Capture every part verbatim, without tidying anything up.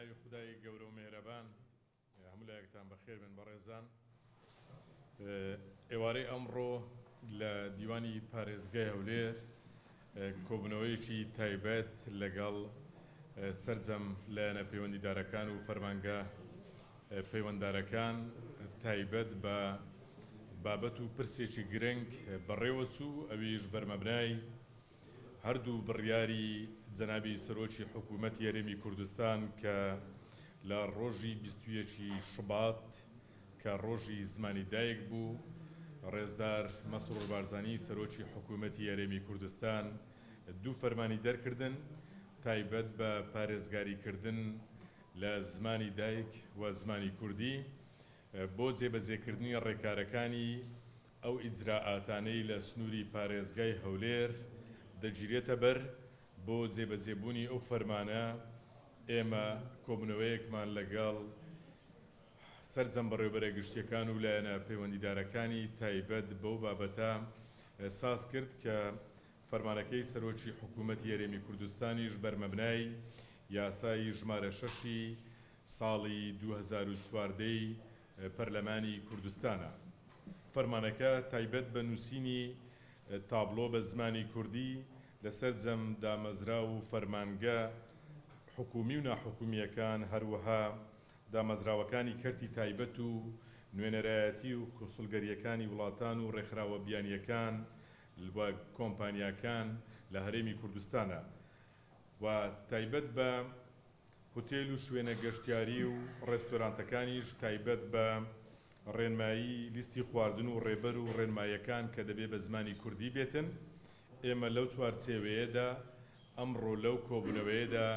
بەناوی خدای گەورە و مهرەبان هەموو لایەکتان بەخێر بن بەڕێزان ئێوارەی ئەمڕۆ لە دیوانی پارێزگای هەولێر کۆبنەوەیەکی تایبەت لەگەڵ سەرجەم لایەنە پەیوەندیدارەکان و فەرمانگە پەیوەنددارەکان تایبەت بە بابەت و پرسێکی گرنگ بەڕێوەچوو ئەویش بەرمەبنای هەردوو بڕیاری جەنابی سەرۆکی حکوومەتی یەرێمی کوردستان کە لە ڕۆژی بیست و یەکی شوبات کە ڕۆژی زمانی دایک بوو ڕێزدار مەسڕور بارزانی سەرۆکی حکوومەتی یەرێمی کوردستان دوو فەرمانی دەرکردن تایبەت بە پارێزگاریکردن لە زمانی دایک و زمانی کوردی بۆ جێبەجێکردنی ڕێکارەکانی ئەو ئیجراعاتانەی لە سنووری پارێزگای هەولێر دەگیرێتە بەر بۆ جێبەجێبوونی ئەو فەرمانە ئێمە کۆبنەوەیەکمان لەگەڵ سەرجەم بەڕێوەبەرە گشتیەکان و لایەنە پەیوەندیدارەکانی تایبەت بەو بابەتە ساز کرد کە فەرمانەکەی سەرۆکی حکوومەتی یەرێمی کوردستانیش بەرمەبنای یاسای ژمارە شەشی ساڵی دوو هەزار و چواردەی پەرلەمانی کوردستانە. فەرمانەکە تایبەت بە نووسینی تابلۆ بە زمانی کوردی لەسەر جەم دامەزرا و فەرمانگە حکومی و ناحکومیەکان هەروەها دامەزراوەکانی کەرتی تایبەت و نوێنەرایەتی و کۆسڵگەریەکانی وڵاتان و ڕێکخراوە بیانیەکان و کۆمپانیاکان لە هەرێمی کوردستانە و تایبەت بە هۆتێل و شوێنە گەشتیاری و ڕێستۆرانتەکانیش تایبەت بە ڕێنمایی لیستی خواردن و ڕێبەر و ڕێنماییەکان کە دەبێت بە زمانی کوردی بێتن. ئێمە لەو چوارچێوەیەدا ئەمڕۆ لەو کۆبنەوەیەدا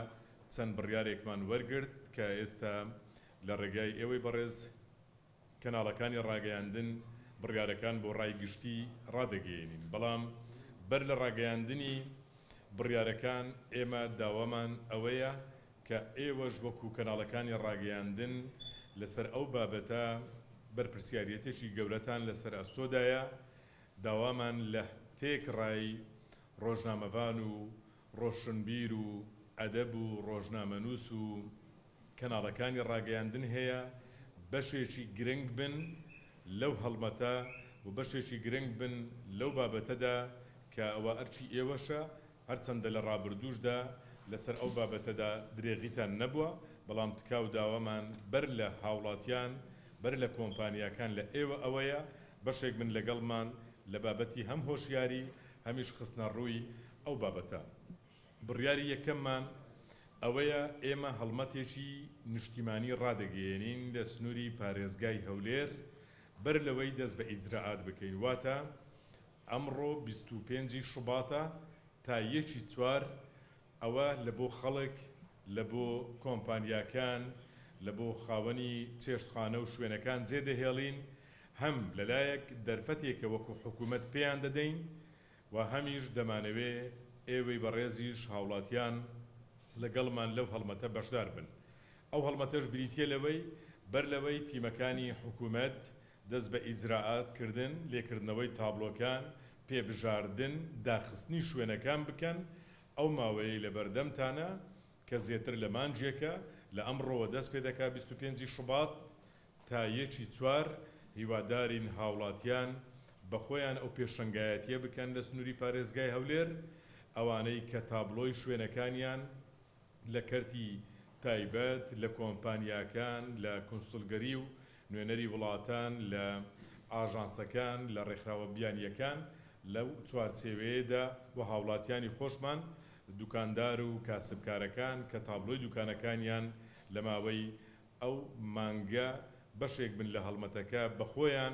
چەند بڕیارێکمان وەرگرت کە ئێستا لە ڕێگای ئێوەی بەڕێز کەناڵەکانی ڕاگەیاندن بڕیارەکان بۆ ڕایگشتی ڕادەگەیێنین، بەڵام بەر لە ڕاگەیاندنی بڕیارەکان ئێمە داوامان ئەوەیە کە ئێوەش وەکو کەناڵەکانی ڕاگەیاندن لەسەر ئەو بابەتە بەرپرسیارەتێکی گەورەتان لەسەر ئەستۆدایە. داوامان لە تێکڕای ڕۆژنامەوان و ڕۆشنبیر و ئەدەب و ڕۆژنامەنووس و کەناڵەکانی ڕاگەیاندن هەیە بەشێکی گرنگ بن لەو هەڵمەتە و بەشێکی گرنگ بن لەو بابەتەدا کە ئەوە ئەرچی ئێوەشە، هەرچەندە لە ڕابردووشدا لەسەر ئەو بابەتەدا درێغیتان نەبووە، بەڵام تکاو داوامان بەر لە هاوڵاتیان بەر لە کۆمپانیاکان لە ئێوە ئەوەیە بەشێک من لەگەڵمان لە بابەتی هەم هۆشیاری هەمیش خستنە ڕووی ئەو بابەتە. بڕیاری یەکەممان ئەوەیە ئێمە هەڵمەتێکی نیشتیمانی ڕادەگەیێنین لە سنووری پارێزگای هەولێر بەر لەوەی دەست بە ئیجراعات بکەین، واتە ئەمڕۆ بیست و پێنجی شوباتە تا یەکی چوار ئەوە لە بۆ خەڵک لە بۆ کۆمپانیاکان لە بۆ خاوەنی چێشتخانە و شوێنەکان جێدەهێڵین، هەم لەلایەک دەرفەتێکە وەکو حکوومەت پێیان دەدەین و هەمیش دەمانەوێ ئێوەی بەڕێزیش هاوڵاتیان لەگەڵمان لەو هەڵمەتە بەشدار بن. ئەو هەڵمەتەش بریتیە لەوەی بەر لەوەی تیمەکانی حکوومەت دەست بە ئیجراعاتکردن، لێکردنەوەی تابلۆکان، پێبژاردن، داخستنی شوێنەکان بکەن، ئەو ماوەیە لە بەردەمتانە کە زیاتر لە مانجێکە لە ئەمڕۆوە دەست پێ دەکا بیست و پێنجی شوبات تا یەکی چوار هیوادارین هاوڵاتیان بە خۆیان ئەو پێشنگایەتیە بکەن لە سنووری پارێزگای هەولێر، ئەوانەی کە تابلۆی شوێنەکانیان لە کەرتی تایبەت لە کۆمپانیاکان لە کۆنسڵگەری و نوێنەری وڵاتان لە ئاژانسەکان لە ڕێکخراوە بیانیەکان لەو چوارچێوەیەدا و هاوڵاتیانی خۆشمان دوکاندار و کاسبکارەکان کە تابلۆی دوکانەکانیان لە ماوەی ئەو مانگە بەشێک بن لە هەڵمەتەکە بە خۆیان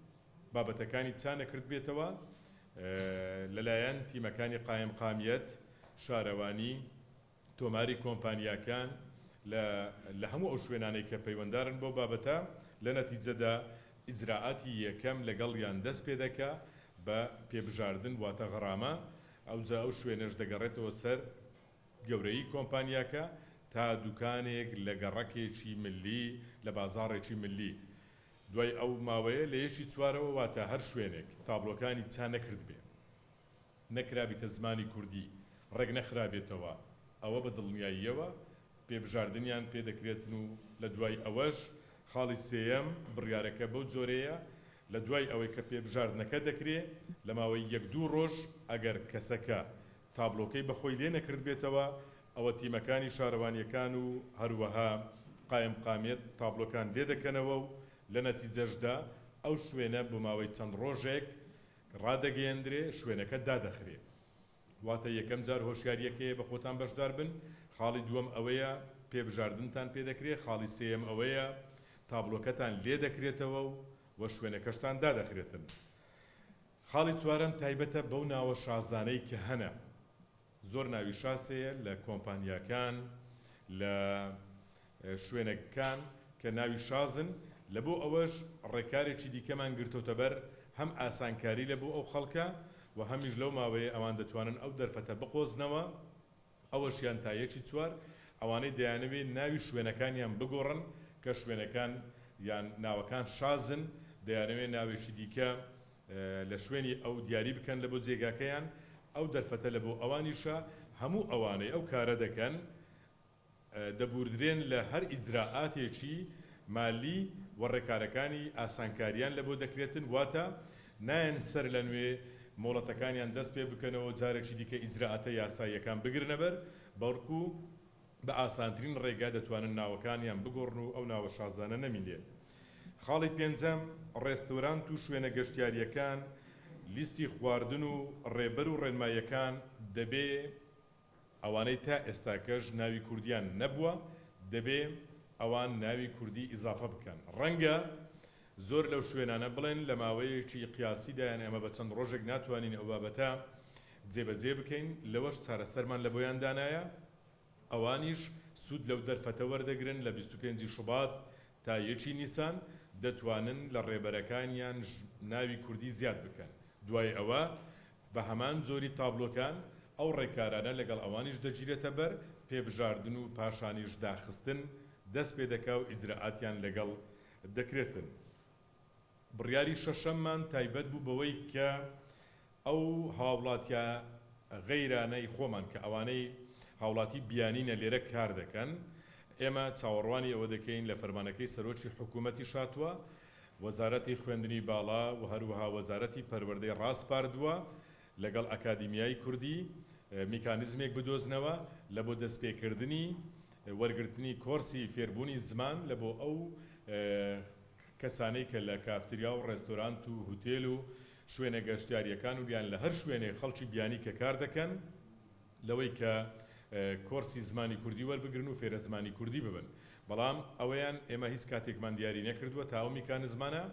بابەتەکانی چانەکرد بێتەوە لەلایەن تیمەکانی قایم قامیەت، شارەوانی، تۆماری کۆمپانیاکان، لهمو أشواناني كبيواندارن بو بابتا لنتيجة دا إجراءاتي يكام لقل ياندس بيدكا ببجاردن واتا غراما أو زا أشوانش دقرتو سر گەورەی کۆمپانیاکە تا دوکانێک لە گەڕەکێکی ملی لە بازارێکی ملی دوای ئەو ماوەیە لە یەکی چوارەوە واتە هەر شوێنێک تابلۆکانی چا نەکرد بێ نەکرابێتە زمانی کوردی ڕێک نەخرابێتەوە ئەوە بە دڵنیاییەوە پێبژاردنیان پێدەکرێتن و لە دوای ئەوەش خاڵی سێیەم بڕیارەکە بەو جۆرەیە لە دوای ئەوەی کە پێبژاردنەکە دەکرێت لە ماوەی یەک دوو ڕۆژ ئەگەر کەسەکە تابلۆکەی بەخۆی لێ نەکرد بێتەوە ئەوە تیمەکانی شارەوانیەکان و هەروەها قایمقامێت تابلۆکان لێ دەکەنەوە و لە نەتیجەشدا ئەو شوێنە بۆ ماوەی چەند ڕۆژێک ڕادەگەیەندرێ شوێنەکە دادەخرێت. واتە یەکەم جار هۆشیاریەکەیە بە خۆتان بەشدار بن، خاڵی دووەم ئەوەیە پێبژاردنتان پێدەکرێت، خاڵی سێم ئەوەیە تابلۆکەتان لێ دەکرێتەوە و شوێنەکەشتان دادەخرێتن. خاڵی چوارەم تایبەتە بەو ناوە شازانەی کە هەنە. زۆر ناوی شاسەیە لە کۆمپانیاکان لە شوێنەکان کە ناوی شازن لە بۆ ئەوەش ڕێکارێکی دیکەمان گرتوتە بەر هەم ئاسانکاری لە بۆ ئەو خەڵکە و هەمیش لەو ماوەیە ئەوان دەتوانن ئەو دەرفەتە بقۆزنەوە ئەوەشیان تا یەکی چوار ئەوانەی دەیانەوێت ناوی شوێنەکانیان بگۆڕن کە شوێنەکان یان ناوەکان شازن دەیانەوێت ناوێکی دیکە لە شوێنی ئەو دیاری بکەن لە بۆ جێگاکەیان ئەو دەرفەتە لە بۆ ئەوانیشە هەموو ئەوانەی ئەو کارە دەکەن دەبوردرێن لە هەر ئیجراعاتێکی مالی و ڕێکارەکانی ئاسانکاریان لە بۆ دەکرێتن واتە نایەن سەر لە نوێ مۆڵەتەکانیان دەست پێ بکەنەوە جارێکی دیکە ئیجراعاتە یاساییەکان بگرنە بەر بەڵکو بە ئاسانترین ڕێگا دەتوانن ناوەکانیان بگۆڕن و ئەو ناوە شازانە نەمینێت. خاڵی پێنجەم ڕێستۆرانت و شوێنە گەشتیاریەکان لیستی خواردن و ڕێبەر و ڕێنماییەکان دەبێ ئەوانەی تا ئێستاکەش ناوی کوردیان نەبووە دەبێ ئەوان ناوی کوردی ئیزافە بکەن. ڕەنگە زۆر لەو شوێنانە بڵێن لە ماوەیەکی قیاسیدایان ئەمە بە چەند ڕۆژێک ناتوانین ئەو بابەتە جێبەجێ بکەین لەوەش چارەسەرمان لە بۆیان دانایە ئەوانیش سوود لەو دەرفەتە وەردەگرن لە بیست و پێنجی شوبات تا یەکی نیسان دەتوانن لە ڕێبەرەکانیان ناوی کوردی زیاد بکەن. دوای ئەوە بە هەمان زۆری تابلۆکان ئەو ڕێکارانە لەگەڵ ئەوانیش دەگیرێتە بەر پێبژاردن و پاشانیش داخستن دەست پێ دەکا و ئیجراعاتیان لەگەڵ دەکرێتن. بڕیاری شەشەممان تایبەت بوو بەوەی کە ئەو هاوڵاتیە غەیرانەی خۆمان کە ئەوانەی هاوڵاتی بیانینە لێرە کار دەکەن ئێمە چاوەڕوانی ئەوە دەکەین لە فەرمانەکەی سەرۆکی حکوومەتی شاتووە وەزارەتی خوێندنی باڵا و هەروەها وەزارەتی پەروەردەی ڕاستپاردووە لەگەڵ ئەکادیمیای کوردی میکانیزمێک بدۆزنەوە لە بۆ دەستپێکردنی وەرگرتنی کۆرسی فێربوونی زمان لە بۆ ئەو کەسانەی کە لە کافتریا و ڕێستۆرانت و هوتێل و شوێنە گەشتیاریەکان و بیان لە هەر شوێنێک خەڵکی بیانی کە کار دەکەن لەوەی کە کۆرسی زمانی کوردی وەربگرن و فێرە زمانی کوردی ببن. بەڵام ئەوەیان ئێمە هیچ کاتێکمان دیاری نەکردووە تا ئەو میکانزمانە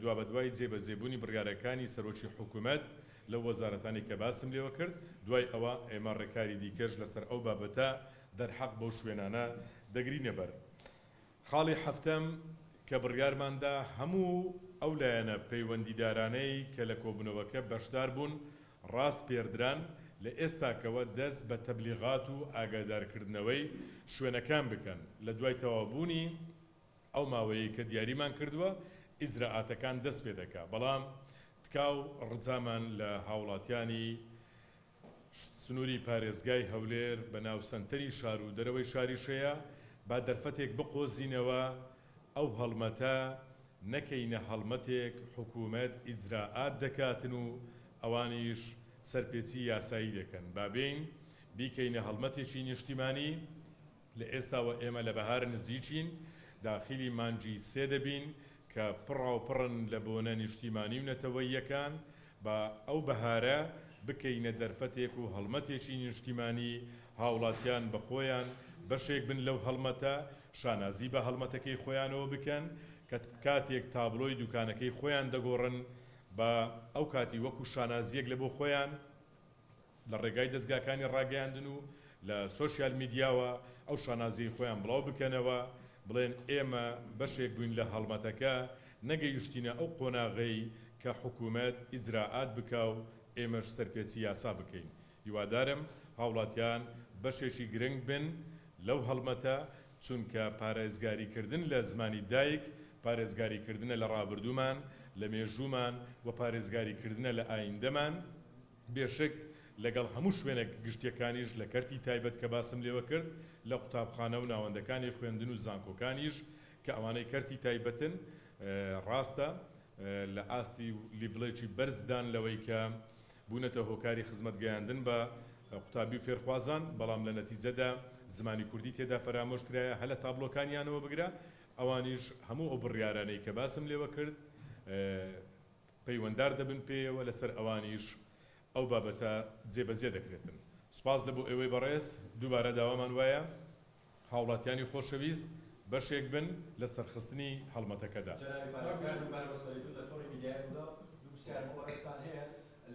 دوا بە دوای جێبەجێبوونی بڕیارەکانی سەرۆکی حکوومەت لەو وەزارەتانی کە باسم لێوە کرد دوای ئەوە ئێمە ڕێکاری دیکەش لەسەر ئەو بابەتە دەرحەق بەو شوێنانە دەگرینە بەر. خاڵی هەفتەم کە بڕیارماندا هەموو ئەو لایەنە پەیوەندیدارانەی کە لە کۆبنەوەکە بەشدار بوون ڕاست پێردران لە ئێستاکەوە دەست بە تەبلیغات و ئاگادارکردنەوەی شوێنەکان بکەن. لە دوای تەواوبوونی ئەو ماوەیە کە دیاریمان کردووە ئیجراعاتەکان دەست پێ دەکا. بەڵام تکاو ڕزامان لە هاوڵاتیانی سنووری پارێزگای هەولێر بەناو سنتەری شار و دەرەوەی شاریشەیە با دەرفەتێک بقۆزینەوە ئەو هەڵمەتە نەکەینە هەڵمەتێک حکوومەت ئیجراعات دەکاتن و ئەوانیش سەرپێچی یاسایی دەکەن. بابین بیکەینە هەڵمەتێکی نیشتیمانی لە ئێستاوە ئێمە لە بەهار نزیچین داخلی مانجی سێ دەبین کە پڕاوپڕن لە بۆنە نیشتیمانی و نەتەوەییەکان بە ئەو بەهارە بکەینە دەرفەتێک و هەڵمەتێکی نیشتیمانی هاوڵاتیان بە خۆیان بەشێک بن لەو هەڵمەتە شانازی بە هەڵمەتەکەی خۆیانەوە بکەن کە کاتێک تابلۆی دوکانەکەی خۆیان دەگۆڕن بە ئەو کاتی وەکو شانازیەک لە بۆ خۆیان لە ڕێگای دەستگاکانی ڕاگەیاندن و لسوشيال ميديا و أو شانازي خوان بلاو بكنوا بلين إما بشيك بين لهالمتكا نجي يشتينا أو قناغي كحكومات إجراءات بكاو إماش سربيتيا سابكين يوادارم هاولاتيان بشيشي جرنج بن لو هالمتا چونکە پارێزگاریکردن لە زمانی دایک، پارێزگاریکردنە لە ڕابردوومان، لە مێژوومان و پارێزگاریکردنە لە ئایندەمان، بێشک لەگەڵ هەموو شوێنە گشتیەکانیش لە کەرتی تایبەت کە باسم لێوە کرد، لە قوتابخانە و ناوەندەکانی خوێندن و زانکۆکانیش کە ئەوانەی کەرتی تایبەتن ڕاستە لە ئاستی لیڤڵێکی بەرزدان لەوەی کە بوونەتە هۆکاری خزمەت گەیاندن بە قوتابی و فێرخوازان، بەڵام لە نەتیجەدا زمانی کوردی تێدا فرامۆش کرایە هەلە تابلۆکانیانەوە بگرە، ئەوانیش هەموو ئەو بڕیارانەی کە باسم لێوە کرد پەیوەنددار دەبن پێیەوە، لەسەر ئەوانیش ئەو بابەتە جێبەجێ دەکرێتن. سوپاس دەبوو ئەوەی بەڕێز دووبارە داوامان وایە هاوڵاتیانی خۆشەویست بەشێک بن لە سەرخستنی هەڵمەتەکەدا.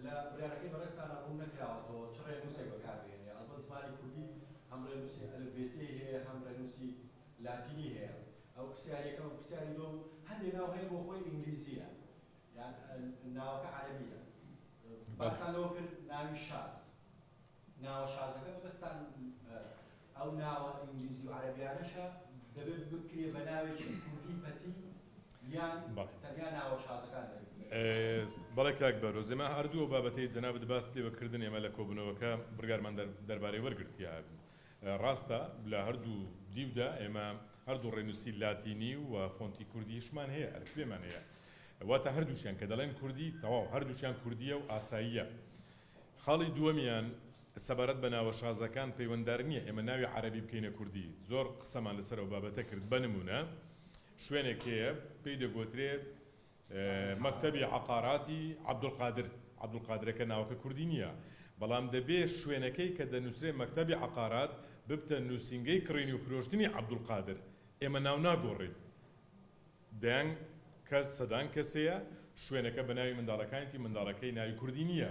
لا برای بررسی آنها نکرده تو چرا نوشی بکاری نیست؟ البته زمانی کردی هم رنوشی البتیه هم رنوشی لاتینیه. او کسیاری که کسیاری دو هنده ناوهای بخوی انگلیسیه یعنی ناو که عربیه. باستان لوکر ناوی شاز ناو شازه که باستان او ناو انگلیسی و عربیانشه دبی بکری بناوی کردی پتی یعنی تنها ناو شازه کنده. بەڵێ کاک بەرۆز، ئێمە هەردوو بابەتەی جەنابت باس لێوەکردن ئێمە لە کۆبوونەوەکە بڕیارمان دەربارەی وەرگرتیان. ڕاستە لە هەردوو دیودا ئێمە هەردوو ڕێنووسی لاتینی و فۆنتی کوردی شمان هەیە، ئەرکێمان هەیە، واتە هەردووشیان کە دەڵێن کوردی تەواو هەردووشیان کوردیە و ئاساییە. خاڵی دووەمیان سەبارەت بە ناوە شازەکان پەیوەنددار نییە ئێمە ناوی عەرەبی بکەینە کوردی. زۆر قسەمان لەسەر ئەو بابەتە کرد. بە نمونە شوێنێک هەیە پێی دەگوترێت مەکتەبی عەقاراتی عەبدولقادر، عەبدولقادرەکە ناوەکە کوردی نییە، بەڵام دەبێ شوێنەکەی کە دەنووسرێ مەکتەبی عەقارات ببتە نووسینگەی کڕینی و فرۆشتنی عەبدولقادر. ئێمە ناو ناگۆڕین. دەیان کەس سەدان کەسەیە شوێنەکە بە ناوی منداڵەکانیتی منداڵەکەی ناوی کوردی نییە،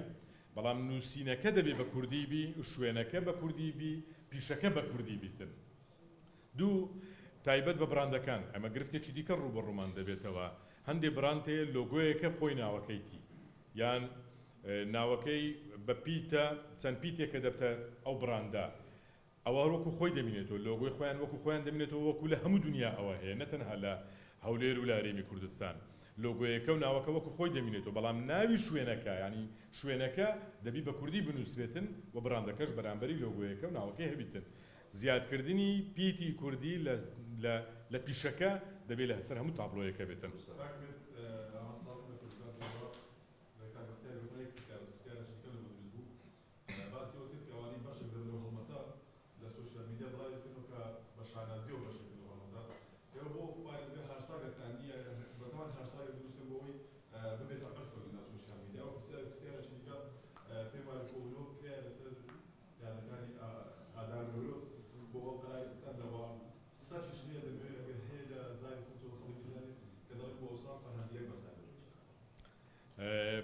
بەڵام نووسینەکە دەبێ بە کوردی بی، شوێنەکە بە کوردی بی، پیشەکە بە کوردی بیتن. دوو تایبەت بە براندەکان، ئەمە گرفتێکی دیکە ڕووبەڕوومان دەبێتەوە. هەندێ براندێ لۆگۆیەکە خۆی ناوەکەیتی یان ناوەکەی بە پیتە چەند پیتێکە دەبتە ئەو براندە، ئەوە وەکو خۆی دەبینێتەوە، لۆگۆی خۆیان وەکو خۆیان دەبینێتەوە، وەکو لە هەموو دنیا ئەوە هەیە، نەتەنها لە هەولێر و لارێمی کوردستان لۆگۆیەکە و ناوەکە وەکو خۆی دەبینێتەوە، بەڵام ناوی شوێنەکە یعنی شوێنەکە دەبی بە کوردی بنووسرێتن و براندەکەش بەرامبەری لۆگۆیەکە و ناوەکەی هەبیتن. زیادکردنی پیتی کوردی لە پیشەکە دەبێت لە هەسەر هەموو تابلۆیەکە بێتن.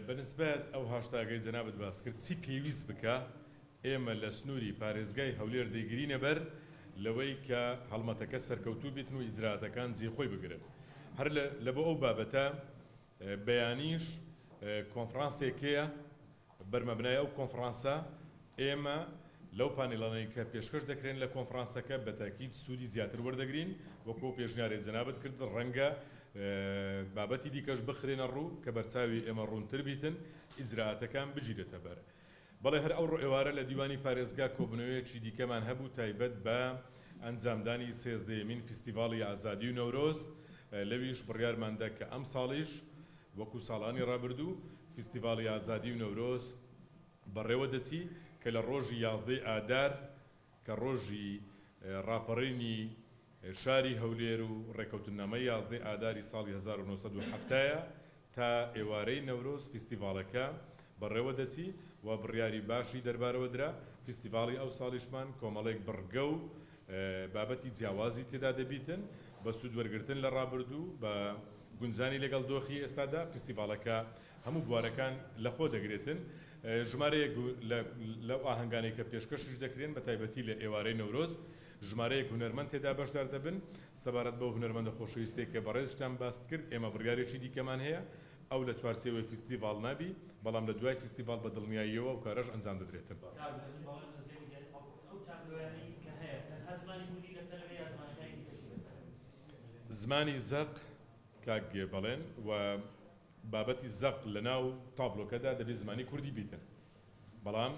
بەنسبەت ئەو هاشتاگەی جەنابت باس کرد چی پێویست بکە ئێمە لە سنووری پارێزگای هەولێر دەیگرینە بەر لەوەی کە هەڵمەتەکە سەرکەوتوو بێتن و ئیجراعاتەکان جێخۆی بگرن. هەر لە بۆ ئەو بابەتە بەیانیش کۆنفرانسێکەیە، بەرمەبنای ئەو کۆنفرانسە ئێمە لەو پانێڵانەی کە پێشکەش دەکرێن لە کۆنفرانسەکە بە تاکید سوودی زیاتر وەردەگرین، وەکو پێشنیارێک جەنابت کرد ڕەنگە بابەتی دیکەش بخرێنە ڕوو کە بەرچاوی ئێمە ڕوونتر بیتن، ئیزراعاتەکان بژیرێتە بەر. بەڵێ هەر ئەو ڕێوارە لە دیوانی پارێزگا کۆبنەوەیەکی دیکەمان هەبوو تایبەت بە ئەنجامدانی سێزدەیەمین فستیڤاڵی ئازادی و نەورۆز. لەویش بڕیارماندا کە ئەم ساڵیش وەکو ساڵانی ڕابردوو فستیڤاڵی ئازادی و نەورۆز بەڕێوە دەچی کە لە ڕۆژی یازدەی ئادار کە ڕۆژی ڕاپەڕینی شاری هەولێر و ڕێکەوتنامەی یازدەی ئاداری ساڵی هەزار و نۆسەد و هەفتەیە تا ئێوارەی نەورۆز فستیڤاڵەکە بەڕێوە دەچی و بڕیاری باشی دەربارەوە درا. فستیڤاڵی ئەو ساڵیشمان کۆمەڵێک بڕگە و بابەتی جیاوازی تێدا دەبیتن بە سوودوەرگرتن لە ڕابردوو بە گونجانی لەگەڵ دۆخی ئێستادا. فستیڤاڵەکە هەموو بوارەکان لەخۆ دەگرێتن. ژمارەیەک لەو ئاهەنگانەی کە پێشکەشش دەکرێن بە تایبەتی لە ئێوارەی نەورۆز ژمارەیەک هونەرمەند تێدا بەشدار دەبن سەبارەت بەو هونەرمەندە خۆشەویستەی کە بەڕێزشتان باس کرد. ئێمە بڕیارێکی دیکەمان هەیە، ئەو لە چوارچێوەی فستیڤاڵ نابی بەڵام لە دوای فستیڤاڵ بە دڵنیاییەوە و کارەش ئەنجام دەدرێتن. زمانی زەق کاک گێبەڵێن و بابەتی زەق لەناو تابلۆکەدا دەبێت زمانی کوردی بیتن، بەڵام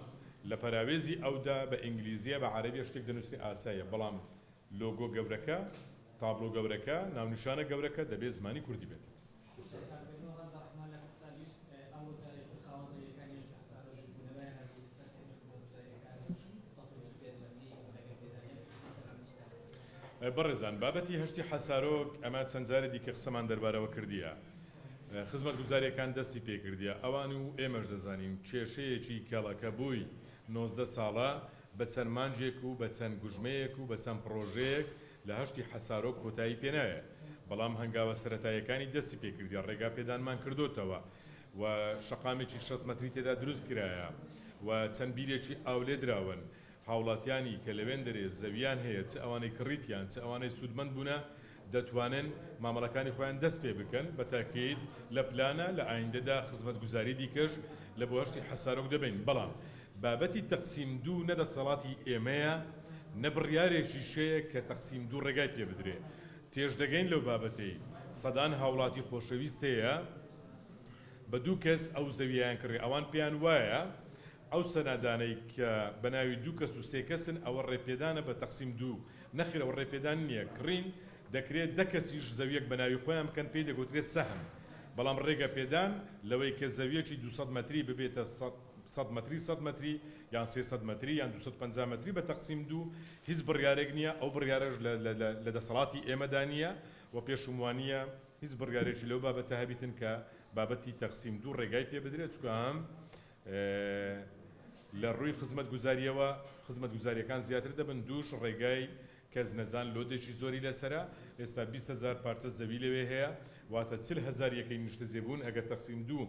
لە پەراوێزی ئەودا بە ئینگلیزیە بە عەرەبیە شتێک دەنووسێت ئاساییە، بەڵام لۆگۆ گەورەکە تابلۆ گەورەکە ناونیشانە گەورەکە دەبێت زمانی کوردی بێتن. بەڕێزان بابەتی هەشتی حەسارۆک ئەمە چەندجارێ دیکە قسەمان دەربارەوە کردیە، خزمەتگوزاریەکان دەستی پێکردیە، ئەوان و ئێمەش دەزانین کێشەیەکی کەڵەکە بووی نۆزدە ساڵە بە چەند مانجێک و بە چەند گوژمەیەک و بە چەند پرۆژەیەک لە هەشتی حەسارۆک کۆتایی پێنایە، بەڵام هەنگاوە سەتاییەکانی دەستی پێکردی ڕێگا پێدانمان کردوتەوە و شقامێکی شەست مەتری تێدا دروست کرایە و چەند بیرێکی ئاولێ دراون. هاوڵاتیانی کە لەوێن دەرێ زەویان هەیە چ ئەوانەی کڕیتیان چ ئەوانەی سوودمەند بوونە دەتوانن مامەڵەکانی خۆیان دەست پێ بکەن بە تاکید لە پلانە لە ئایندەدا خزمەتگوزاری دیکەش لە بۆ هەشتی حەسارۆک دەبین. بەڵام بابەتی تەقسیم دوو نەدەسەڵاتی ئێمەیە نەبڕیارێکی شەیە کە تەقسیم دوو ڕێگای پێ بدرێ. تێشدەگەین لەو بابەتەی سەدان هاوڵاتی خۆشەویست هەیە بە دوو کەس ئەو زەویان کڕی، ئەوان پێیان وایە ئەو سەنادانەی کە بەناوی دوو کەس و سێ کەسن ئەوە ڕێپێدانە بە تەقسیم دوو نەخیر، ئەوە ڕێپێدان نییە، کڕین دەکرێت دە کەسیش زەویەک بەناوی خۆیان بکەن پێی دەگوترێت سەهم، بەڵام ڕێگە پێدان لەوەی کە زەویەکی دووسەد مەتری ببێتە سەد مەتری سەد مەتری یان سێسەد مەتری یان دووسەد و پەنجا مەتری بە تەقسیم دوو هیچ بڕیارێک نییە، ئەو بڕیارەش لە دەسەڵاتی ئێمەدا نییە و پێشوموانیە هیچ بڕیارێکی لەو بابەتە هەبیتن کە بابەتی تەقسیم دوو ڕێگای پێ بدرێت، چونکە هەم لە ڕووی خزمەتگوزاریەوە خزمەتگوزاریەکان زیاتر دەبن، دووش ڕێگای کەس نەزان لۆدێکی زۆری لەسرە، ئێستا بیست هەزار پارچە زەوی لەوێ هەیە واتە چل هەزار یەکەی نیشتەجێبوون، ئەگەر تەقسیم دوو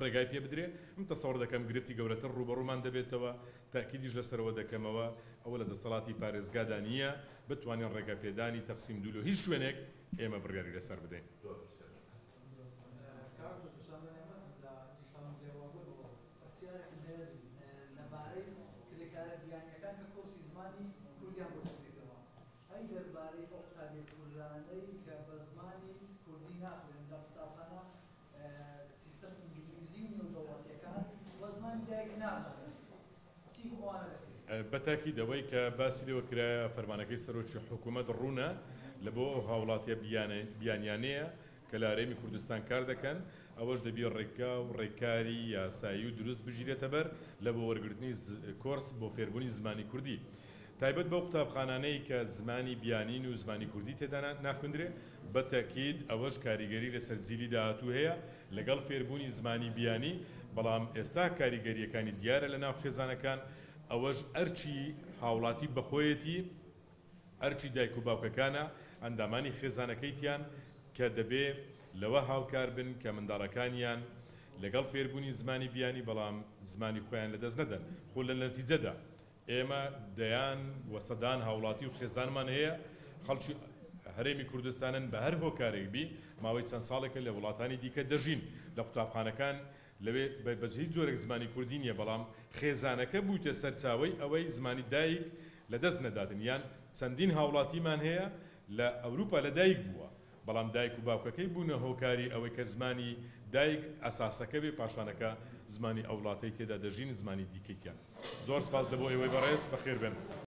ڕێگای پێ بدرێ من تەسەوڕ دەکەم گرفتی گەورەتر ڕوبەڕوومان دەبێتەوە، تاکیدیش لەسەرەوە دەکەمەوە ئەوە لە دەسەڵاتی پارێزگادا نییە بتوانین ڕێگاپێدانی تەقسیم دوو لە هیچ شوێنێک ئێمە بڕیاری لەسەر بدەین. بەتاکی دەوەی کە باسی لەوە کرایە فەرمانەکەی سەرۆکی حکوومەت ڕوونە لە بۆ ئەو هاوڵاتیە بیانیانەیە کە لە هەرێمی کوردستان کار دەکەن، ئەوەش دەبێت ڕێکا و ڕێکاری یاسایی و دروست بژیرێتە بەر لە بۆ وەرگرتنی کۆرس بۆ فێربوونی زمانی کوردی، تایبەت بەو قوتابخانانەی کە زمانی بیانین و زمانی کوردی تێدا ناخوێندرێ، بە تاکید ئەوەش کاریگەری لەسەر جیلی داهاتوو هەیە لەگەڵ فێربوونی زمانی بیانی، بەڵام ئێستا کاریگەریەکانی دیارە لە ناو خێزانەکان، ئەوەش ئەرچی هاوڵاتی بەخۆیەتی ئەرچی دایک و باوکەکانە ئەندامانی خێزانەکەیتیان کە دەبێ لەوە هاوکار بن کە منداڵەکانیان لەگەڵ فێربوونی زمانی بیانی بەڵام زمانی خۆیان لەدەست نەدەن. خۆ لە نەتیجەدا ئێمە دەیان و سەدان هاوڵاتی و خێزانمان هەیە خەڵکی هەرێمی کوردستانن بە هەر هۆکارێک بی ماوەی چەند ساڵێکە لە وڵاتانی دیکە دەژین لە قوتابخانەکان لەوێ بە هیچ جۆرێک زمانی کوردی نیە، بەڵام خێزانەکە بوویتە سەرچاوەی ئەوەی زمانی دایک لەدەست نەدادن، یان چەندین هاوڵاتیمان هەیە لە ئەوروپا لە دایک بووە بەڵام دایک و باوکەکەی بوونە هۆکاری ئەوەی کە زمانی دایک ئەساسەکە بێ پاشانەکە زمانی ئەو وڵاتەی تێدا دەژین زمانی دیکەیان. زۆر سپاس دەبۆ ئەوەی بەڕێز بەخێر بن.